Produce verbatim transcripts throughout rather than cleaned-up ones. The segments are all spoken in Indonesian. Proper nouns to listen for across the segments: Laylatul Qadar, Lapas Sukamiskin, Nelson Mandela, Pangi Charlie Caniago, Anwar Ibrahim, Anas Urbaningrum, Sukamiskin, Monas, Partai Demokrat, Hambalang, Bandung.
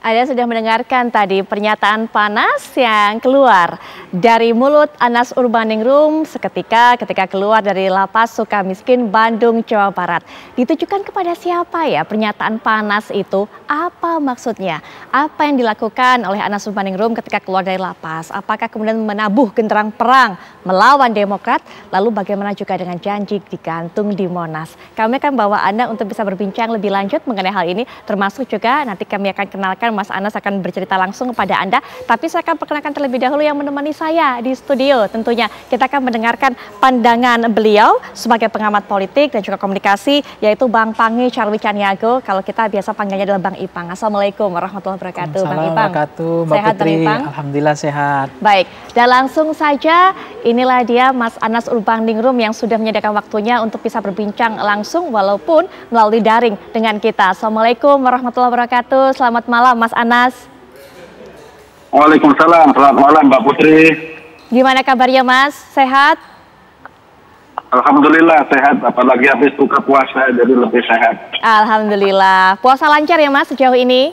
Anda sudah mendengarkan tadi pernyataan panas yang keluar dari mulut Anas Urbaningrum seketika ketika keluar dari Lapas Sukamiskin, Bandung, Jawa Barat. Ditujukan kepada siapa ya pernyataan panas itu? Apa maksudnya? Apa yang dilakukan oleh Anas Urbaningrum ketika keluar dari Lapas? Apakah kemudian menabuh genderang perang melawan Demokrat? Lalu bagaimana juga dengan janji digantung di Monas? Kami akan bawa Anda untuk bisa berbincang lebih lanjut mengenai hal ini, termasuk juga nanti kami akan kenalkan Mas Anas akan bercerita langsung kepada Anda, tapi saya akan perkenalkan terlebih dahulu yang menemani saya di studio. Tentunya kita akan mendengarkan pandangan beliau sebagai pengamat politik dan juga komunikasi, yaitu Bang Pangi Charlie Caniago. Kalau kita biasa panggilnya adalah Bang Ipang. Assalamualaikum warahmatullahi wabarakatuh. Bang Ipang. Sehat Bang Ipang? Alhamdulillah sehat. Baik, dan langsung saja inilah dia Mas Anas Urbaningrum yang sudah menyediakan waktunya untuk bisa berbincang langsung walaupun melalui daring dengan kita. Assalamualaikum warahmatullahi wabarakatuh. Selamat malam Mas Anas. Waalaikumsalam, selamat malam Mbak Putri. Gimana kabarnya Mas? Sehat? Alhamdulillah sehat, apalagi habis buka puasa jadi lebih sehat. Alhamdulillah, puasa lancar ya Mas sejauh ini?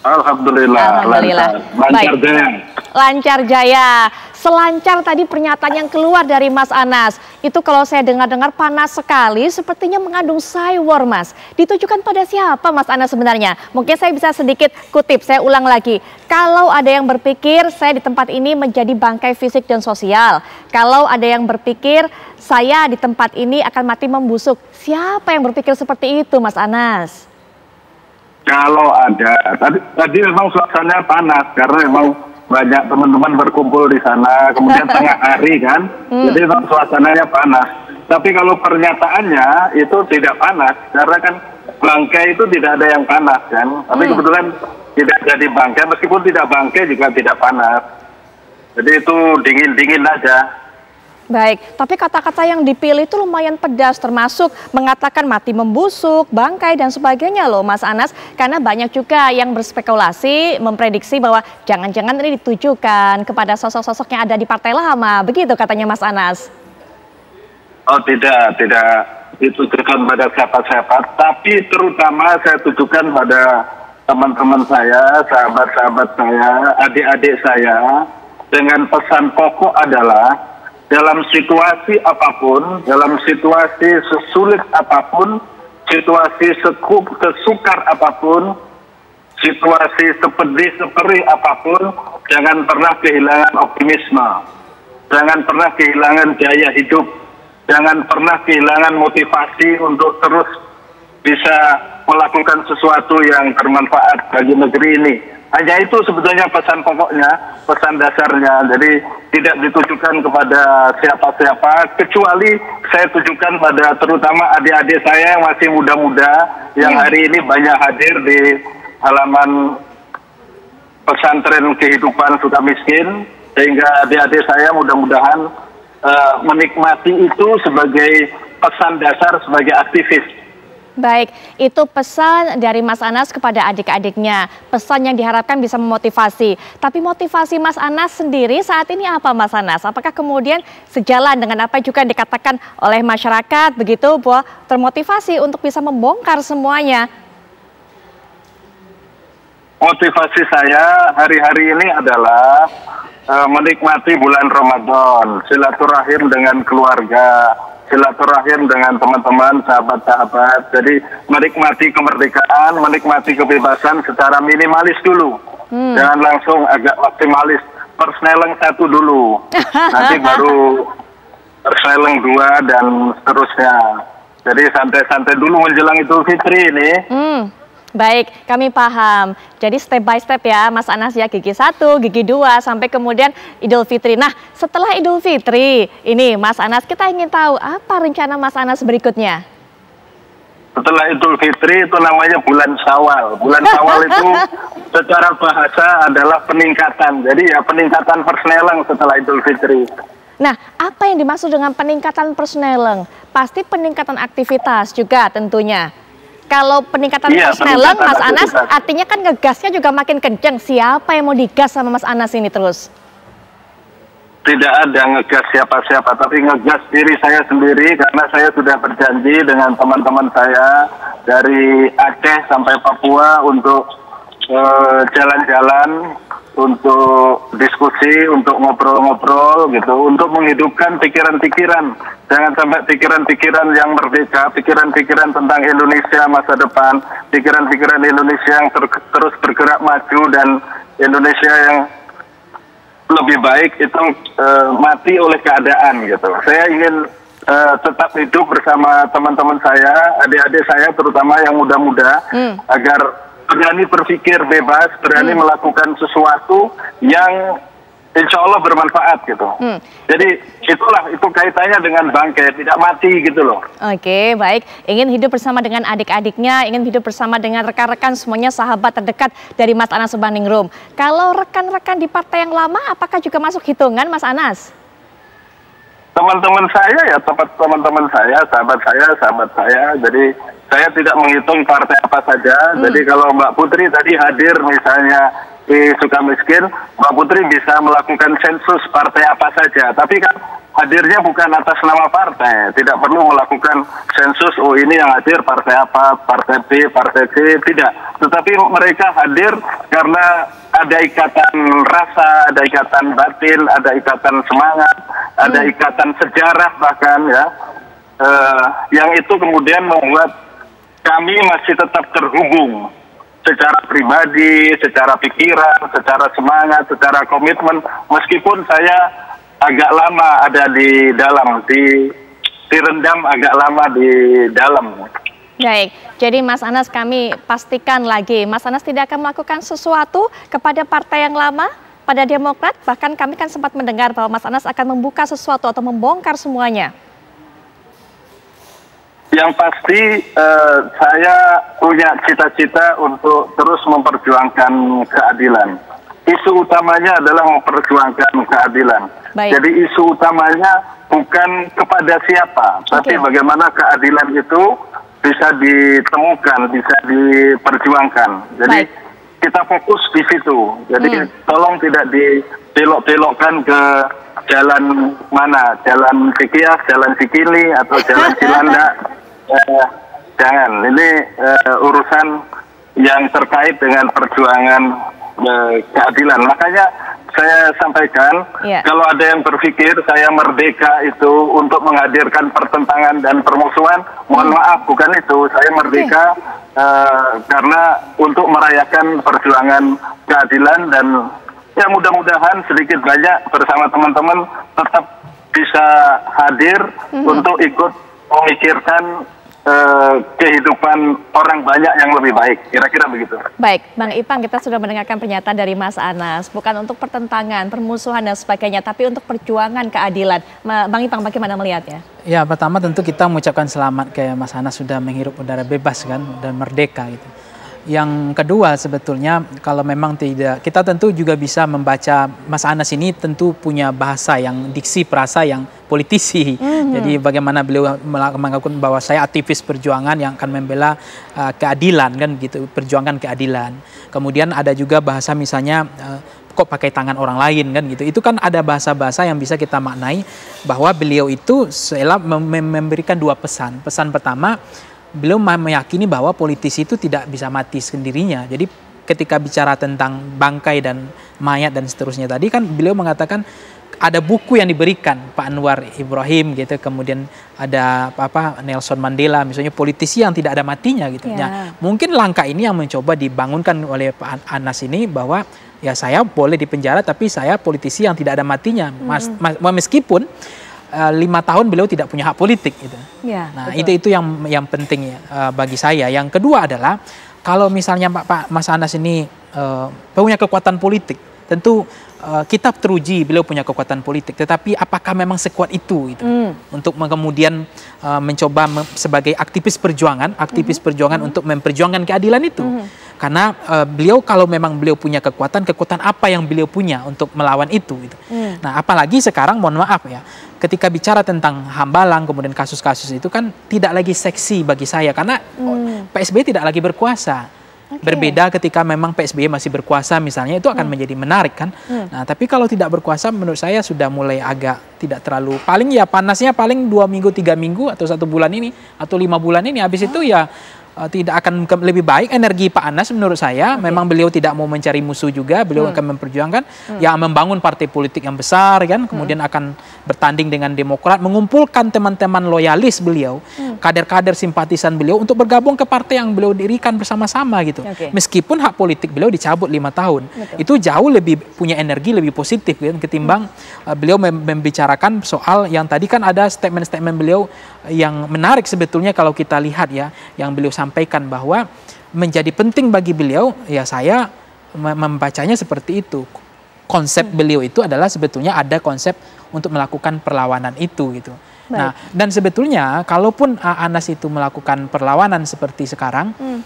Alhamdulillah, Alhamdulillah. Lancar, lancar jaya. Lancar jaya. Selancar tadi pernyataan yang keluar dari Mas Anas, itu kalau saya dengar-dengar panas sekali, sepertinya mengandung cyber, Mas. Ditujukan pada siapa Mas Anas sebenarnya? Mungkin saya bisa sedikit kutip, saya ulang lagi. Kalau ada yang berpikir saya di tempat ini menjadi bangkai fisik dan sosial, kalau ada yang berpikir saya di tempat ini akan mati membusuk, siapa yang berpikir seperti itu Mas Anas? Kalau ada, tadi, tadi memang suasananya panas karena memang banyak teman-teman berkumpul di sana, kemudian tengah hari kan, hmm. jadi memang suasananya panas. Tapi kalau pernyataannya itu tidak panas, karena kan bangkai itu tidak ada yang panas kan, tapi hmm. kebetulan tidak jadi bangkai, meskipun tidak bangkai juga tidak panas. Jadi itu dingin-dingin aja. Baik, tapi kata-kata yang dipilih itu lumayan pedas, termasuk mengatakan mati membusuk, bangkai dan sebagainya loh Mas Anas. Karena banyak juga yang berspekulasi, memprediksi bahwa jangan-jangan ini ditujukan kepada sosok-sosok yang ada di Partai Lama, begitu katanya Mas Anas. Oh tidak, tidak ditujukan pada siapa-siapa, tapi terutama saya tujukan pada teman-teman saya, sahabat-sahabat saya, adik-adik saya, dengan pesan pokok adalah dalam situasi apapun, dalam situasi sesulit apapun, situasi sesukar apapun, situasi sepedih seperih apapun, jangan pernah kehilangan optimisme, jangan pernah kehilangan daya hidup, jangan pernah kehilangan motivasi untuk terus bisa melakukan sesuatu yang bermanfaat bagi negeri ini. Hanya itu sebetulnya pesan pokoknya, pesan dasarnya. Jadi tidak ditujukan kepada siapa-siapa, kecuali saya tujukan pada terutama adik-adik saya yang masih muda-muda, yang hari ini banyak hadir di halaman pesantren kehidupan Sukamiskin, sehingga adik-adik saya mudah-mudahan uh, menikmati itu sebagai pesan dasar sebagai aktivis. Baik, itu pesan dari Mas Anas kepada adik-adiknya. Pesan yang diharapkan bisa memotivasi. Tapi motivasi Mas Anas sendiri saat ini apa Mas Anas? Apakah kemudian sejalan dengan apa juga dikatakan oleh masyarakat begitu, bahwa termotivasi untuk bisa membongkar semuanya? Motivasi saya hari-hari ini adalah uh, menikmati bulan Ramadan, silaturahim dengan keluarga, silaturahim dengan teman-teman, sahabat-sahabat. Jadi menikmati kemerdekaan, menikmati kebebasan secara minimalis dulu. Hmm. Jangan langsung agak maksimalis. Persneleng satu dulu, nanti baru persneleng dua dan seterusnya. Jadi santai-santai dulu menjelang Idul Fitri ini. Hmm. Baik, kami paham. Jadi step by step ya Mas Anas ya, gigi satu, gigi dua, sampai kemudian Idul Fitri. Nah setelah Idul Fitri ini Mas Anas, kita ingin tahu apa rencana Mas Anas berikutnya? Setelah Idul Fitri itu namanya bulan Syawal. Bulan Syawal itu secara bahasa adalah peningkatan. Jadi ya peningkatan persneleng setelah Idul Fitri. Nah, apa yang dimaksud dengan peningkatan persneleng? Pasti peningkatan aktivitas juga tentunya. Kalau peningkatan iya, persneleng Mas Anas aktivitas. Artinya kan ngegasnya juga makin kenceng. Siapa yang mau digas sama Mas Anas ini terus? Tidak ada ngegas siapa-siapa, tapi ngegas diri saya sendiri, karena saya sudah berjanji dengan teman-teman saya dari Aceh sampai Papua untuk jalan-jalan uh, untuk diskusi, untuk ngobrol-ngobrol gitu, untuk menghidupkan pikiran-pikiran. Jangan sampai pikiran-pikiran yang merdeka, pikiran-pikiran tentang Indonesia masa depan, pikiran-pikiran Indonesia yang ter terus bergerak maju dan Indonesia yang lebih baik itu uh, mati oleh keadaan gitu. Saya ingin Uh, tetap hidup bersama teman-teman saya, adik-adik saya terutama yang muda-muda, hmm. agar berani berpikir bebas, berani hmm. melakukan sesuatu yang insya Allah bermanfaat gitu. Hmm. Jadi itulah, itu kaitannya dengan bangkai, tidak mati gitu loh. Oke, baik. Ingin hidup bersama dengan adik-adiknya, ingin hidup bersama dengan rekan-rekan semuanya, sahabat terdekat dari Mas Anas Urbaningrum. Kalau rekan-rekan di partai yang lama, apakah juga masuk hitungan Mas Anas? Teman-teman saya ya, tepat teman-teman saya, sahabat saya, sahabat saya. Jadi saya tidak menghitung partai apa saja. Hmm. Jadi kalau Mbak Putri tadi hadir misalnya di Sukamiskin, Mbak Putri bisa melakukan sensus partai apa saja. Tapi kan hadirnya bukan atas nama partai. Tidak perlu melakukan sensus, oh ini yang hadir partai apa, partai B, partai C, tidak. Tetapi mereka hadir karena ada ikatan rasa, ada ikatan batin, ada ikatan semangat, hmm. ada ikatan sejarah bahkan ya, uh, yang itu kemudian membuat kami masih tetap terhubung secara pribadi, secara pikiran, secara semangat, secara komitmen, meskipun saya agak lama ada di dalam, di direndam agak lama di dalam. Baik, jadi Mas Anas kami pastikan lagi, Mas Anas tidak akan melakukan sesuatu kepada partai yang lama, pada Demokrat, bahkan kami kan sempat mendengar bahwa Mas Anas akan membuka sesuatu atau membongkar semuanya. Yang pasti eh, saya punya cita-cita untuk terus memperjuangkan keadilan. Isu utamanya adalah memperjuangkan keadilan. Baik. Jadi isu utamanya bukan kepada siapa, okay. tapi bagaimana keadilan itu bisa ditemukan, bisa diperjuangkan. Jadi baik. Kita fokus di situ. Jadi hmm. tolong tidak dibelok-belokkan ke jalan mana, jalan Cikias, jalan Cikini, atau jalan Cilandak. eh, jangan. Ini eh, urusan yang terkait dengan perjuangan eh, keadilan. Makanya saya sampaikan, yeah. kalau ada yang berpikir saya merdeka itu untuk menghadirkan pertentangan dan permusuhan, mohon hmm. maaf, bukan itu. Saya merdeka okay. uh, karena untuk merayakan perjuangan keadilan, dan ya mudah-mudahan sedikit banyak bersama teman-teman tetap bisa hadir hmm. untuk ikut memikirkan kehidupan orang banyak yang lebih baik, kira-kira begitu. Baik, Bang Ipang, kita sudah mendengarkan pernyataan dari Mas Anas, bukan untuk pertentangan, permusuhan dan sebagainya, tapi untuk perjuangan keadilan. Bang Ipang, bagaimana melihatnya? Ya, pertama tentu kita mengucapkan selamat ke Mas Anas sudah menghirup udara bebas kan dan merdeka gitu. Yang kedua sebetulnya kalau memang tidak, kita tentu juga bisa membaca Mas Anas ini tentu punya bahasa yang diksi perasa yang politisi. Mm-hmm. Jadi bagaimana beliau mengaku bahwa saya aktivis perjuangan yang akan membela uh, keadilan kan gitu, perjuangan keadilan. Kemudian ada juga bahasa misalnya uh, kok pakai tangan orang lain kan gitu. Itu kan ada bahasa-bahasa yang bisa kita maknai bahwa beliau itu selalu memberikan dua pesan. Pesan pertama, beliau meyakini bahwa politisi itu tidak bisa mati sendirinya. Jadi ketika bicara tentang bangkai dan mayat dan seterusnya tadi kan beliau mengatakan ada buku yang diberikan Pak Anwar Ibrahim gitu, kemudian ada apa Nelson Mandela misalnya, politisi yang tidak ada matinya gitu. Yeah. Nah, mungkin langkah ini yang mencoba dibangunkan oleh Pak Anas ini bahwa ya saya boleh dipenjara tapi saya politisi yang tidak ada matinya. Mas, mm. mas, meskipun Uh, lima tahun beliau tidak punya hak politik gitu. Ya, nah betul. itu itu yang yang penting ya uh, bagi saya. Yang kedua adalah kalau misalnya Pak, Pak Mas Anas ini uh, punya kekuatan politik, tentu uh, kita teruji beliau punya kekuatan politik. Tetapi apakah memang sekuat itu gitu? Mm. Untuk kemudian uh, mencoba mem sebagai aktivis perjuangan, aktivis mm -hmm. perjuangan mm -hmm. untuk memperjuangkan keadilan itu. Mm -hmm. Karena uh, beliau kalau memang beliau punya kekuatan, kekuatan apa yang beliau punya untuk melawan itu? Gitu. Mm. Nah, apalagi sekarang mohon maaf ya, ketika bicara tentang Hambalang kemudian kasus-kasus itu kan tidak lagi seksi bagi saya karena mm. P S B Y tidak lagi berkuasa. Okay. Berbeda ketika memang P S B Y masih berkuasa misalnya, itu akan hmm. menjadi menarik kan. Hmm. Nah, tapi kalau tidak berkuasa menurut saya sudah mulai agak tidak terlalu, paling ya panasnya paling dua minggu, tiga minggu atau satu bulan ini atau lima bulan ini, habis oh. itu ya tidak akan lebih baik. Energi Pak Anas menurut saya, okay. memang beliau tidak mau mencari musuh juga, beliau hmm. akan memperjuangkan hmm. yang membangun partai politik yang besar kan, kemudian hmm. akan bertanding dengan Demokrat, mengumpulkan teman-teman loyalis beliau, kader-kader hmm. simpatisan beliau untuk bergabung ke partai yang beliau dirikan bersama-sama gitu. Okay. Meskipun hak politik beliau dicabut lima tahun, betul. Itu jauh lebih punya energi lebih positif kan, ketimbang hmm. uh, beliau mem membicarakan soal yang tadi kan ada statement-statement beliau yang menarik sebetulnya kalau kita lihat ya, yang beliau sampaikan. Sampaikan bahwa menjadi penting bagi beliau, ya saya membacanya seperti itu. Konsep beliau itu adalah sebetulnya ada konsep untuk melakukan perlawanan itu gitu. Baik. Nah, dan sebetulnya kalaupun Anas itu melakukan perlawanan seperti sekarang, hmm.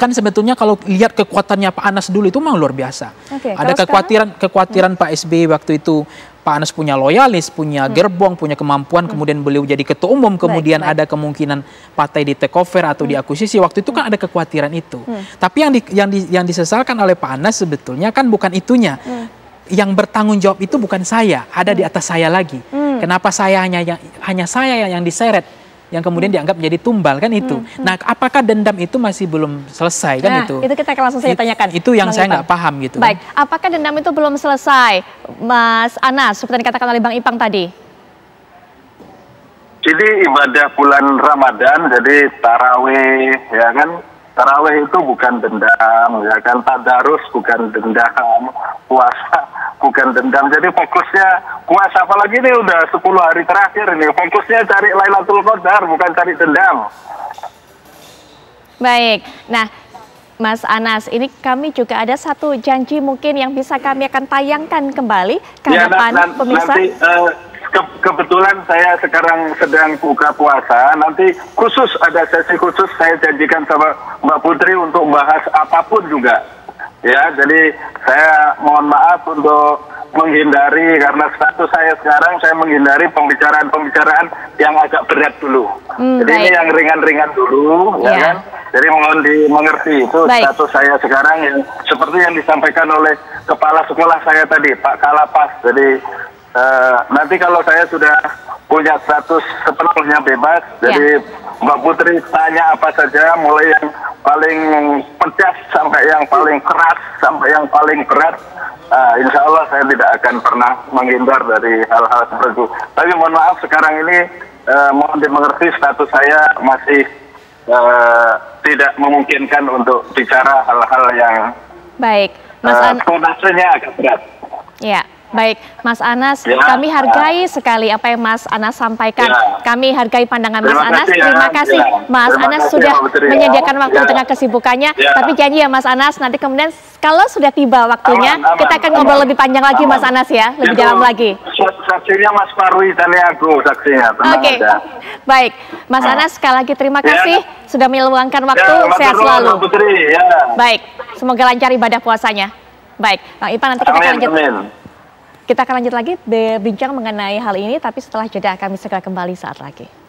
kan sebetulnya kalau lihat kekuatannya Pak Anas dulu itu memang luar biasa. Okay, ada kekhawatiran kekhawatiran hmm. Pak S B Y waktu itu. Pak Anas punya loyalis, punya hmm. gerbong, punya kemampuan, hmm. kemudian beliau jadi ketua umum, kemudian baik, baik. Ada kemungkinan partai di take over atau hmm. diakuisisi. Waktu itu kan ada kekhawatiran itu. Hmm. Tapi yang di, yang di, yang disesalkan oleh Pak Anas sebetulnya kan bukan itunya. Hmm. Yang bertanggung jawab itu bukan saya, ada hmm. di atas saya lagi. Hmm. Kenapa saya hanya yang, hanya saya yang diseret, yang kemudian hmm. dianggap menjadi tumbal kan itu. Hmm. Hmm. Nah, apakah dendam itu masih belum selesai kan nah, itu? Itu kita langsung saya tanyakan. Itu yang Bang saya nggak paham gitu. Baik, kan? Apakah dendam itu belum selesai? Mas Anas, seperti dikatakan oleh Bang Ipang tadi. Jadi ibadah bulan Ramadan, jadi taraweh, ya kan? Taraweh itu bukan dendam, ya kan? Tadarus bukan dendam, puasa bukan dendam. Jadi fokusnya puasa, apalagi ini udah sepuluh hari terakhir ini, fokusnya cari Laylatul Qadar, bukan cari dendam. Baik, nah Mas Anas, ini kami juga ada satu janji mungkin yang bisa kami akan tayangkan kembali karena ya, nanti, pemirsa. Nanti, uh, ke kebetulan saya sekarang sedang buka puasa, nanti khusus ada sesi khusus saya janjikan sama Mbak Putri untuk bahas apapun juga. Ya, jadi saya mohon maaf untuk menghindari, karena status saya sekarang saya menghindari pembicaraan-pembicaraan yang agak berat dulu. Hmm, jadi baik. Ini yang ringan-ringan dulu, ya, ya kan? Jadi mohon dimengerti itu baik. Status saya sekarang yang seperti yang disampaikan oleh kepala sekolah saya tadi, Pak Kalapas. Jadi uh, nanti kalau saya sudah punya status sepenuhnya bebas, ya. Jadi Mbak Putri tanya apa saja, mulai yang paling pedas sampai yang paling keras sampai yang paling berat. Uh, insya Allah saya tidak akan pernah menghindar dari hal-hal seperti itu. Tapi mohon maaf sekarang ini uh, mohon dimengerti status saya masih uh, tidak memungkinkan untuk bicara hal-hal yang baik. Mas uh, konotasinya agak berat. Ya. Baik, Mas Anas, ya, kami hargai ya. Sekali apa yang Mas Anas sampaikan. Ya. Kami hargai pandangan Mas terima Anas. Kasih, terima kasih, ya. Mas terima Anas kasih, sudah ya. Menyediakan waktu ya. Di tengah kesibukannya. Ya. Tapi janji ya Mas Anas, nanti kemudian kalau sudah tiba waktunya, aman, aman, kita akan ngobrol lebih panjang lagi aman. Mas Anas ya, lebih itu, dalam lagi. Saksinya Mas Parwi Caniago, saksinya. Oke, okay. Baik. Mas nah. Anas, sekali lagi terima kasih ya. Sudah meluangkan waktu, ya, sehat selalu. Putri, ya. Baik, semoga lancar ibadah puasanya. Baik, Bang Ipan nanti kita amin, akan lanjut. Amin. Kita akan lanjut lagi berbincang mengenai hal ini, tapi setelah jeda kami segera kembali saat lagi.